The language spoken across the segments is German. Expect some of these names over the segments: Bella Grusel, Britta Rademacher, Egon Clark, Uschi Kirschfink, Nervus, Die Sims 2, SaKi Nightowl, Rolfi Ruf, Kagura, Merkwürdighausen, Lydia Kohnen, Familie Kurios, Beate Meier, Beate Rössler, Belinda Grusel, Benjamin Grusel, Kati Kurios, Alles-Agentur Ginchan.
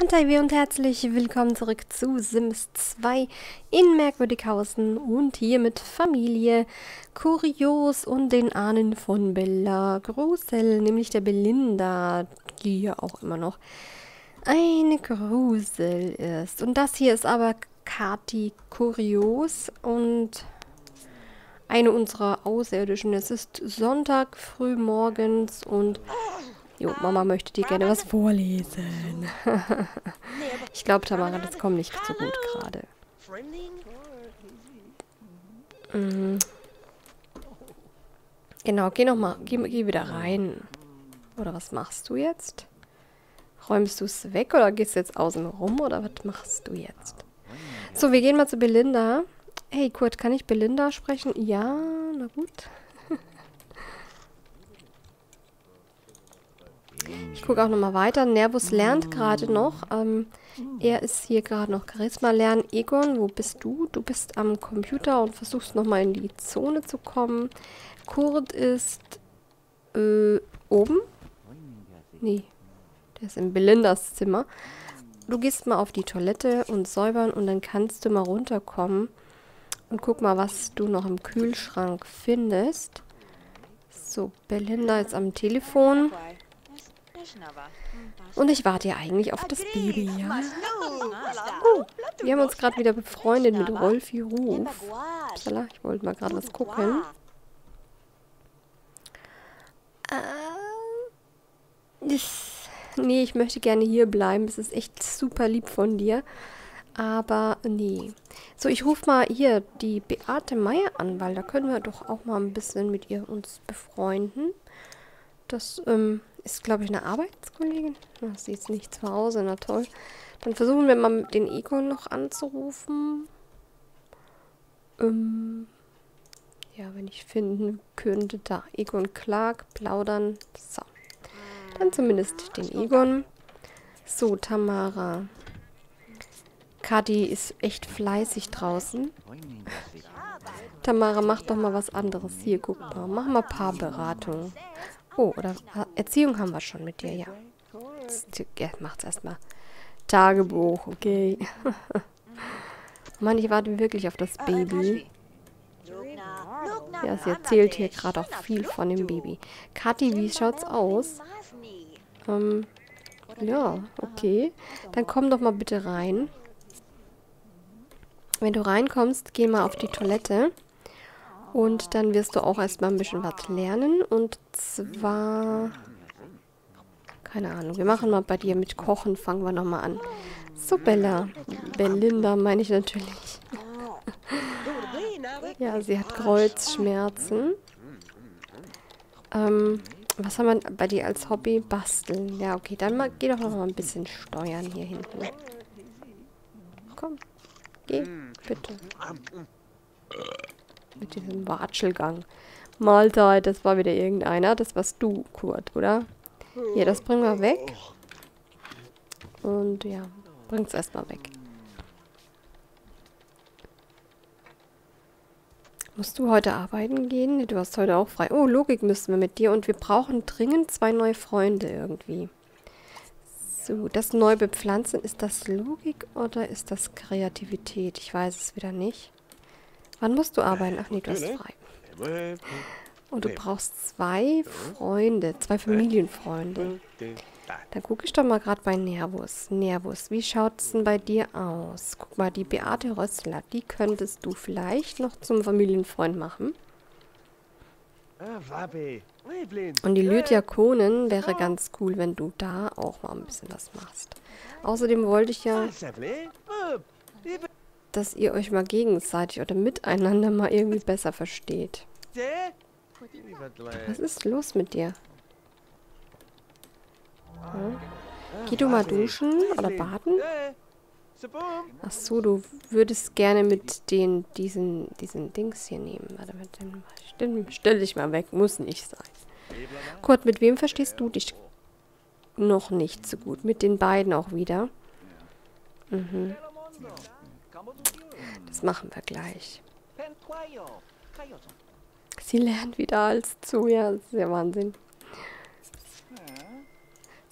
Hi und herzlich willkommen zurück zu Sims 2 in Merkwürdighausen und hier mit Familie Kurios und den Ahnen von Bella Grusel, nämlich der Belinda, die ja auch immer noch eine Grusel ist. Und das hier ist aber Kati Kurios und eine unserer Außerirdischen. Es ist Sonntag früh morgens und... Jo, Mama möchte dir gerne was vorlesen. Ich glaube, Tamara, das kommt nicht so gut gerade. Genau, geh nochmal, geh wieder rein. Oder was machst du jetzt? Räumst du es weg oder gehst du jetzt außen rum oder was machst du jetzt? So, wir gehen mal zu Belinda. Hey, Kurt, kann ich Belinda sprechen? Ja, na gut. Ich gucke auch nochmal weiter. Nervus lernt gerade noch. Er ist hier gerade noch Charisma lernen. Egon, wo bist du? Du bist am Computer und versuchst nochmal in die Zone zu kommen. Kurt ist oben. Nee, der ist in Belindas Zimmer. Du gehst mal auf die Toilette und säubern und dann kannst du mal runterkommen. Und guck mal, was du noch im Kühlschrank findest. So, Belinda ist am Telefon. Und ich warte ja eigentlich auf das Baby, ja? Oh, wir haben uns gerade wieder befreundet mit Rolfi Ruf. Upsala, ich wollte mal gerade was gucken. Nee, ich möchte gerne hier bleiben. Es ist echt super lieb von dir. Aber nee. So, ich rufe mal hier die Beate Meier an, weil da können wir doch auch mal ein bisschen mit ihr uns befreunden. Das, ist, glaube ich, eine Arbeitskollegin. Ach, sie ist nicht zu Hause, na toll. Dann versuchen wir mal, den Egon noch anzurufen. Ja, wenn ich finden könnte, da. Egon Clark, plaudern. So. Dann zumindest den Egon. So, Tamara. Kati ist echt fleißig draußen. Tamara, mach doch mal was anderes. Hier, guck mal. Mach mal Paarberatung. Oh, oder Erziehung haben wir schon mit dir, ja. Jetzt macht's erstmal. Tagebuch, okay. Mann, ich warte wirklich auf das Baby. Ja, sie erzählt hier gerade auch viel von dem Baby. Kati, wie schaut's aus? Ja, okay. Dann komm doch mal bitte rein. Wenn du reinkommst, geh mal auf die Toilette. Und dann wirst du auch erstmal ein bisschen was lernen. Und zwar... Keine Ahnung. Wir machen mal bei dir mit Kochen. Fangen wir nochmal an. So, Bella. Belinda meine ich natürlich. Ja, sie hat Kreuzschmerzen. Was haben wir bei dir als Hobby? Basteln. Ja, okay. Dann mal, geh doch nochmal ein bisschen steuern hier hinten. Komm. Geh. Bitte. Mit diesem Watschelgang. Mahlzeit, das war wieder irgendeiner. Das warst du, Kurt, oder? Ja, das bringen wir weg. Und ja, bring's erstmal weg. Musst du heute arbeiten gehen? Du hast heute auch frei. Oh, Logik müssen wir mit dir. Und wir brauchen dringend 2 neue Freunde irgendwie. So, das Neubepflanzen, ist das Logik oder ist das Kreativität? Ich weiß es wieder nicht. Wann musst du arbeiten? Ach nee, du hast frei. Und du brauchst 2 Freunde, 2 Familienfreunde. Dann gucke ich doch mal gerade bei Nervus. Nervus, wie schaut es denn bei dir aus? Guck mal, die Beate Rössler, die könntest du vielleicht noch zum Familienfreund machen. Und die Lydia Kohnen wäre ganz cool, wenn du da auch mal ein bisschen was machst. Außerdem wollte ich ja... dass ihr euch mal gegenseitig oder miteinander mal irgendwie besser versteht. Was ist los mit dir? Hm? Geh du mal duschen oder baden? Achso, du würdest gerne mit den diesen Dings hier nehmen. Warte mal, den stell dich mal weg, muss nicht sein. Kurt, mit wem verstehst du dich noch nicht so gut? Mit den beiden auch wieder. Mhm. Das machen wir gleich. Sie lernt wieder als zu. Ja, das ist ja Wahnsinn.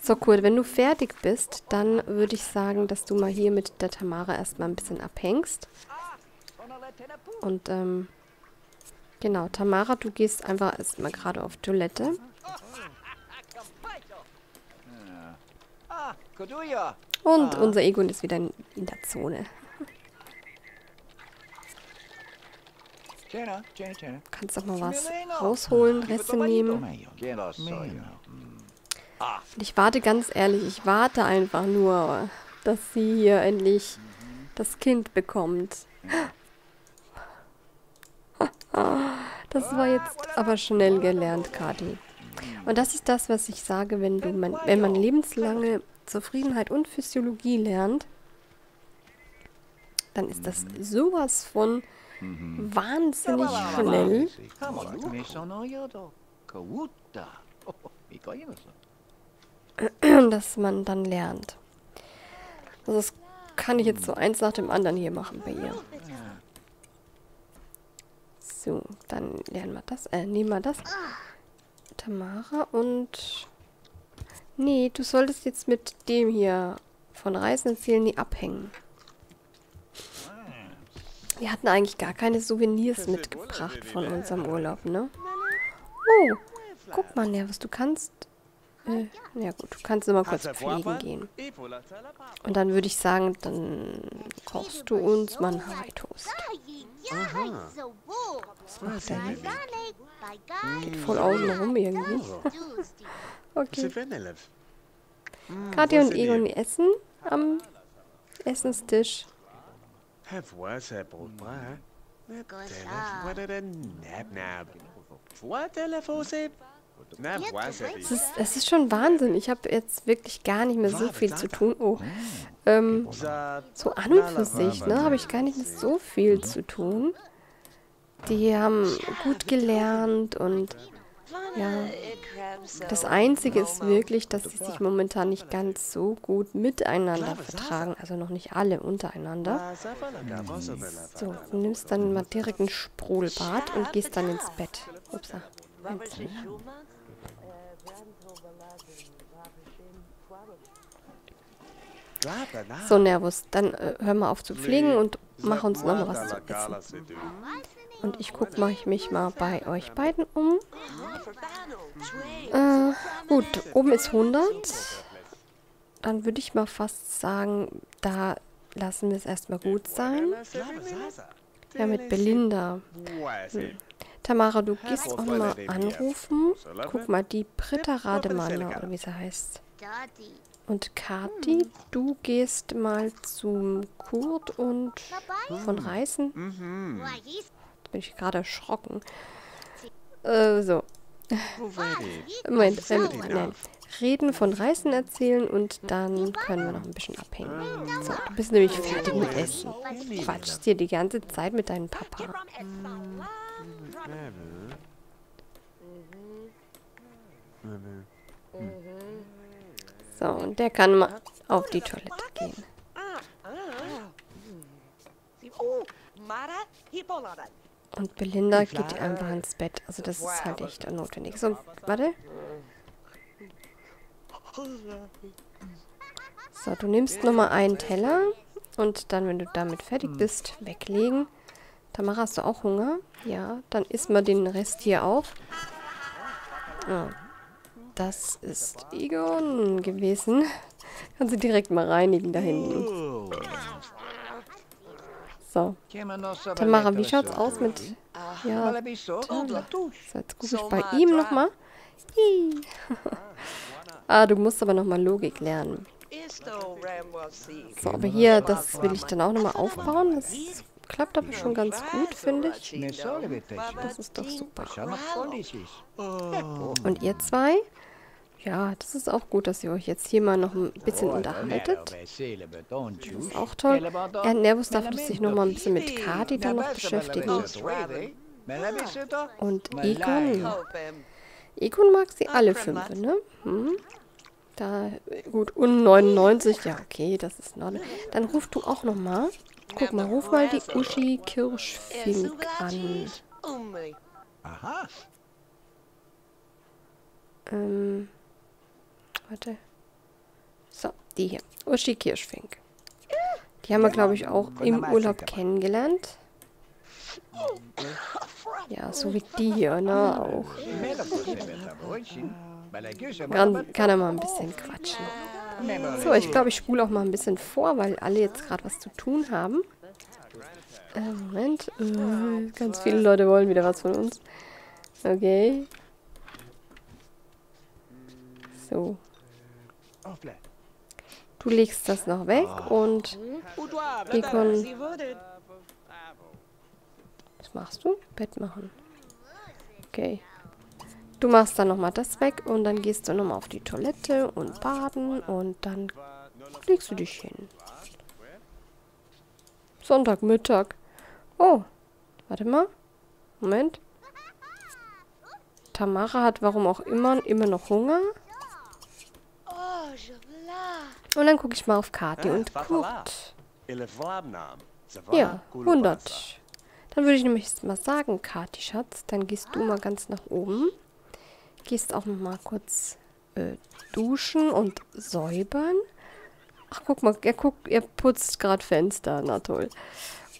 So, cool. Wenn du fertig bist, dann würde ich sagen, dass du mal hier mit der Tamara erstmal ein bisschen abhängst. Und, genau, Tamara, du gehst einfach erstmal gerade auf Toilette. Und unser Egon ist wieder in der Zone. Du kannst doch mal was rausholen, Reste nehmen. Und ich warte ganz ehrlich, ich warte einfach nur, dass sie hier endlich das Kind bekommt. Das war jetzt aber schnell gelernt, Kati. Und das ist das, was ich sage, wenn man lebenslange Zufriedenheit und Physiologie lernt, dann ist das sowas von wahnsinnig schnell. Dass man dann lernt. Also das kann ich jetzt so eins nach dem anderen hier machen bei ihr. So, dann lernen wir das. Nehmen wir das. Tamara und... Nee, du solltest jetzt mit dem hier von Reisen erzählen, die abhängen. Wir hatten eigentlich gar keine Souvenirs mitgebracht von unserem Urlaub, ne? Oh, guck mal, Nervus, du kannst... ja gut, du kannst immer kurz pflegen gehen. Und dann würde ich sagen, dann kochst du uns mal einen Hawaii-Toast. Was macht der hier? Geht voll außen rum irgendwie. Okay. Kati und Egon essen am Essenstisch. Es ist schon Wahnsinn. Ich habe jetzt wirklich gar nicht mehr so viel zu tun. Oh. So an und für sich, ne, habe ich gar nicht mehr so viel zu tun. Die haben gut gelernt und ja. Das Einzige ist wirklich, dass sie sich momentan nicht ganz so gut miteinander vertragen. Also noch nicht alle untereinander. So, du nimmst dann mal direkt ein Sprudelbad und gehst dann ins Bett. Upsa. So, Nervus, dann hör mal auf zu pflegen und mach uns nochmal was zu essen. Und ich guck mich mal bei euch beiden um. Gut, oben ist 100. Dann würde ich mal fast sagen, da lassen wir es erstmal gut sein. Ja, mit Belinda. Tamara, du gehst auch mal anrufen. Guck mal, die Britta Rademacher, oder wie sie heißt. Und Kati, du gehst mal zum Kurt und von Reisen. Jetzt bin ich gerade erschrocken. So. Moment, nein. Reden von Reisen erzählen und dann können wir noch ein bisschen abhängen. So, du bist nämlich fertig mit Essen. Quatschst dir die ganze Zeit mit deinem Papa. So, und der kann mal auf die Toilette gehen. Und Belinda geht einfach ins Bett. Also das ist halt echt notwendig. So, warte. So, du nimmst nochmal einen Teller und dann, wenn du damit fertig bist, weglegen. Tamara, hast du auch Hunger? Ja, dann isst mal den Rest hier auf. Oh, das ist Egon gewesen. Kannst du direkt mal reinigen da hinten. So. Tamara, wie schaut's aus mit... Ja, so, jetzt gucke ich bei ihm nochmal. Ah, du musst aber nochmal Logik lernen. So, aber hier, das will ich dann auch nochmal aufbauen. Das ist... Klappt aber schon ganz gut, finde ich. Das ist doch super. Und ihr zwei? Ja, das ist auch gut, dass ihr euch jetzt hier mal noch ein bisschen unterhaltet. Das ist auch toll. Ja, Nervus darf sich noch mal ein bisschen mit Kati dann noch beschäftigen. Und Egon. Egon mag sie alle 5, ne? Hm. Da, gut, und 99, ja okay, das ist noch... Dann ruf du auch noch mal. Guck mal, ruf mal die Uschi Kirschfink an. Aha. Warte. Die hier. Uschi Kirschfink. Die haben wir, glaube ich, auch im Urlaub kennengelernt. Ja, so wie die hier, ne, auch. Kann er mal ein bisschen quatschen. So, ich glaube, ich spule auch mal ein bisschen vor, weil alle jetzt gerade was zu tun haben. Moment. Ganz viele Leute wollen wieder was von uns. Okay. So. Du legst das noch weg und Egon... Was machst du? Bett machen. Okay. Du machst dann nochmal das weg und dann gehst du nochmal auf die Toilette und baden und dann legst du dich hin. Sonntagmittag. Oh, warte mal. Moment. Tamara hat warum auch immer noch Hunger. Und dann gucke ich mal auf Kati und guckt. Ja, 100. Dann würde ich nämlich mal sagen, Kati, Schatz, dann gehst du mal ganz nach oben. Gehst auch noch mal kurz duschen und säubern. Ach, guck mal, er putzt gerade Fenster, na toll.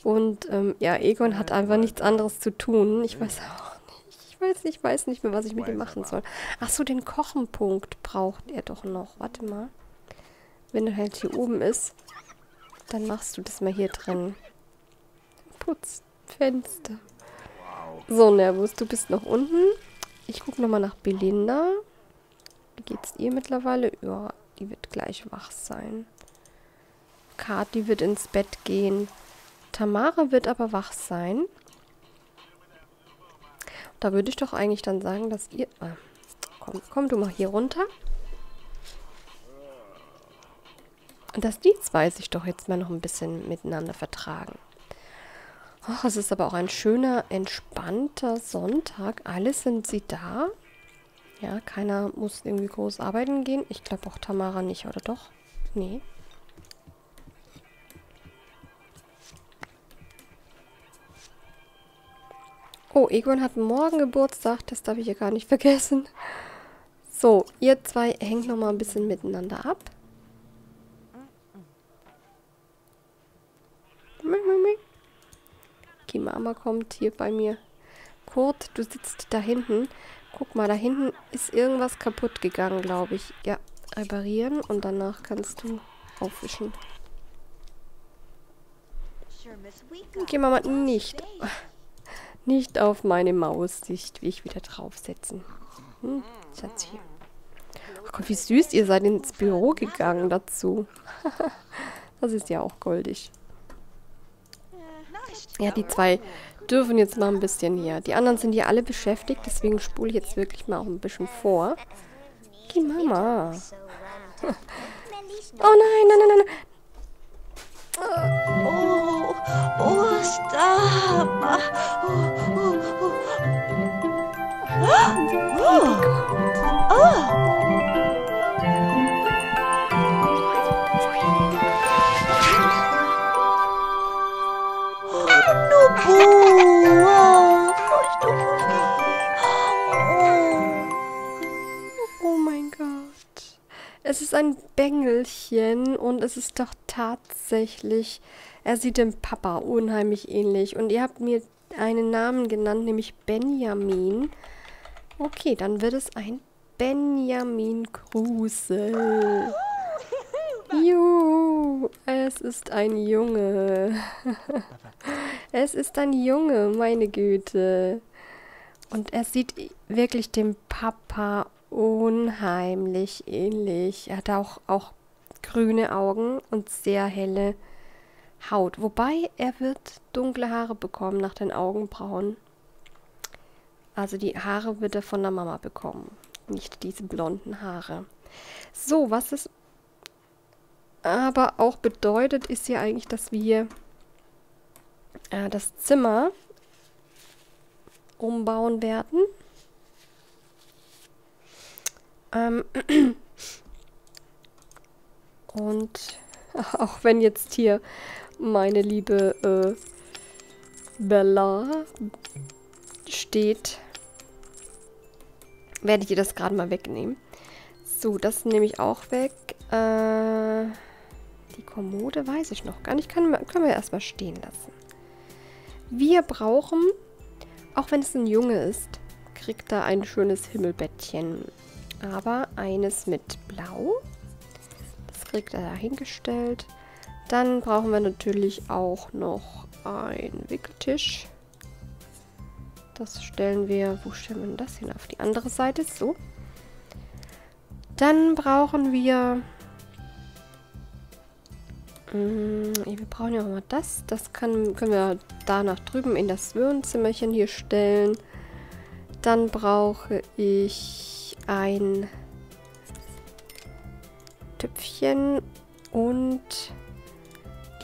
Und ja, Egon hat einfach nichts anderes zu tun. Ich weiß auch nicht, ich weiß nicht mehr, was ich mit ihm machen soll. Ach so, den Kochenpunkt braucht er doch noch. Warte mal. Wenn er halt hier oben ist, dann machst du das mal hier drin. Putzt Fenster. So, Nervus, du bist noch unten. Ich gucke nochmal nach Belinda. Wie geht's ihr mittlerweile? Ja, die wird gleich wach sein. Kati wird ins Bett gehen. Tamara wird aber wach sein. Da würde ich doch eigentlich dann sagen, dass ihr... Ah, komm du mal hier runter. Und dass die zwei sich doch jetzt mal noch ein bisschen miteinander vertragen. Och, es ist aber auch ein schöner, entspannter Sonntag. Alle sind sie da. Ja, keiner muss irgendwie groß arbeiten gehen. Ich glaube auch Tamara nicht, oder doch? Nee. Oh, Egon hat morgen Geburtstag. Das darf ich ja gar nicht vergessen. So, ihr zwei hängt nochmal ein bisschen miteinander ab. Die Mama kommt hier bei mir. Kurt, du sitzt da hinten. Guck mal, da hinten ist irgendwas kaputt gegangen, glaube ich. Ja, reparieren und danach kannst du aufwischen. Okay, Mama, nicht auf meine Maus dich, wie ich wieder draufsetzen. Hm, Schatz hier. Ach Gott, wie süß, ihr seid ins Büro gegangen dazu. Das ist ja auch goldig. Ja, die zwei dürfen jetzt mal ein bisschen hier. Die anderen sind hier alle beschäftigt, deswegen spule ich jetzt wirklich mal auch ein bisschen vor. Die Mama. Oh nein, nein. Oh, oh, stop. Oh, oh, oh. Oh. Oh mein Gott. Es ist ein Bengelchen und es ist doch tatsächlich... Er sieht dem Papa unheimlich ähnlich. Und ihr habt mir einen Namen genannt, nämlich Benjamin. Okay, dann wird es ein Benjamin Grusel. Juhu, es ist ein Junge. Es ist ein Junge, meine Güte. Und er sieht wirklich dem Papa unheimlich ähnlich. Er hat auch grüne Augen und sehr helle Haut. Wobei, er wird dunkle Haare bekommen nach den Augenbrauen. Also die Haare wird er von der Mama bekommen. Nicht diese blonden Haare. So, was ist... Aber auch bedeutet ist ja eigentlich, dass wir das Zimmer umbauen werden. Und auch wenn jetzt hier meine liebe Bella steht, werde ich ihr das gerade mal wegnehmen. So, das nehme ich auch weg. Die Kommode weiß ich noch gar nicht. Können wir erstmal stehen lassen. Wir brauchen, auch wenn es ein Junge ist, kriegt er ein schönes Himmelbettchen. Aber eines mit Blau. Das kriegt er dahingestellt. Dann brauchen wir natürlich auch noch einen Wickeltisch. Das stellen wir, wo stellen wir das hin? Auf die andere Seite, so. Dann brauchen wir... wir brauchen ja auch mal das. Das können wir da nach drüben in das Wohnzimmerchen hier stellen. Dann brauche ich ein Töpfchen und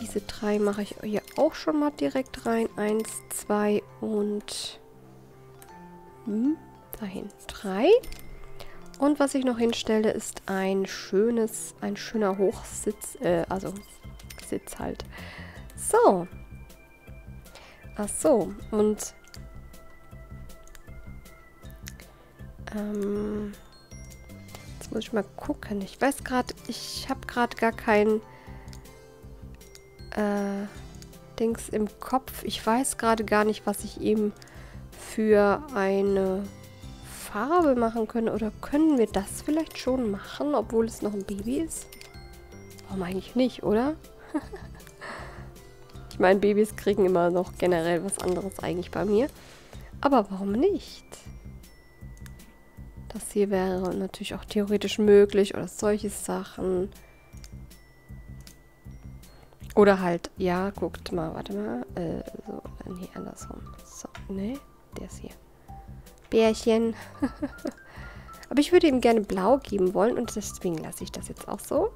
diese drei mache ich hier auch schon mal direkt rein. 1, 2 und dahin 3. Und was ich noch hinstelle, ist ein schöner Hochsitz, also Sitz halt. So. Ach so. Und jetzt muss ich mal gucken. Ich weiß gerade, ich habe gerade gar kein Dings im Kopf. Ich weiß gerade gar nicht, was ich ihm für eine Farbe machen können, oder können wir das vielleicht schon machen, obwohl es noch ein Baby ist? Warum eigentlich nicht, oder? Ich meine, Babys kriegen immer noch generell was anderes eigentlich bei mir. Aber warum nicht? Das hier wäre natürlich auch theoretisch möglich oder solche Sachen. Oder halt, ja, guckt mal, warte mal. So, nee, andersrum. So, nee, der ist hier. Bärchen. Aber ich würde ihm gerne blau geben wollen und deswegen lasse ich das jetzt auch so.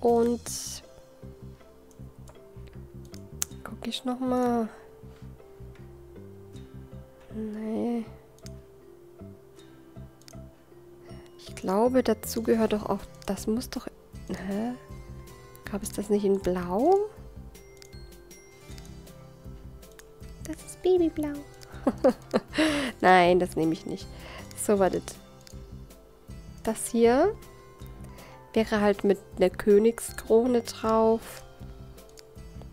Und gucke ich nochmal. Nee. Ich glaube, dazu gehört doch auch, das muss doch... Hä? Gab es das nicht in blau? Das ist Babyblau. Nein, das nehme ich nicht. So, wartet. Das hier wäre halt mit einer Königskrone drauf.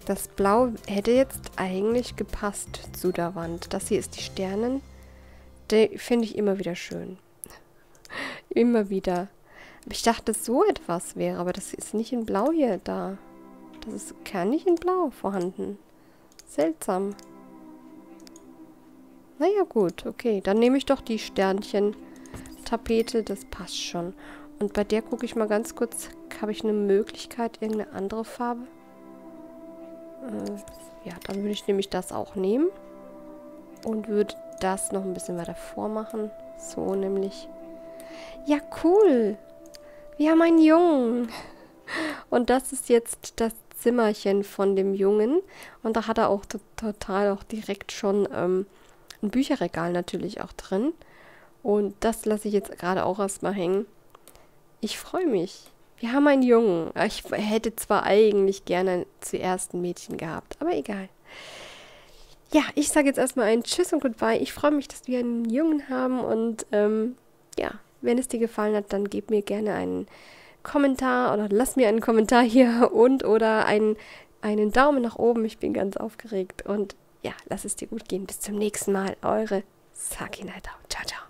Das Blau hätte jetzt eigentlich gepasst zu der Wand. Das hier ist die Sternen. Die finde ich immer wieder schön. Immer wieder. Ich dachte, so etwas wäre, aber das ist nicht in Blau hier da. Das ist gar nicht in Blau vorhanden. Seltsam. Naja, gut, okay. Dann nehme ich doch die Sternchen-Tapete, das passt schon. Und bei der gucke ich mal ganz kurz, habe ich eine Möglichkeit, irgendeine andere Farbe? Ja, dann würde ich nämlich das auch nehmen. Und würde das noch ein bisschen weiter vormachen. So nämlich. Ja, cool. Wir haben einen Jungen. Und das ist jetzt das Zimmerchen von dem Jungen. Und da hat er auch total direkt schon... ein Bücherregal natürlich auch drin. Und das lasse ich jetzt gerade auch erstmal hängen. Ich freue mich. Wir haben einen Jungen. Ich hätte zwar eigentlich gerne zuerst ein Mädchen gehabt, aber egal. Ja, ich sage jetzt erstmal einen Tschüss und Goodbye. Ich freue mich, dass wir einen Jungen haben. Und ja, wenn es dir gefallen hat, dann gib mir gerne einen Kommentar oder lass mir einen Kommentar hier und oder einen Daumen nach oben. Ich bin ganz aufgeregt und ja, lass es dir gut gehen. Bis zum nächsten Mal. Eure SaKi Nightowl. Ciao, ciao.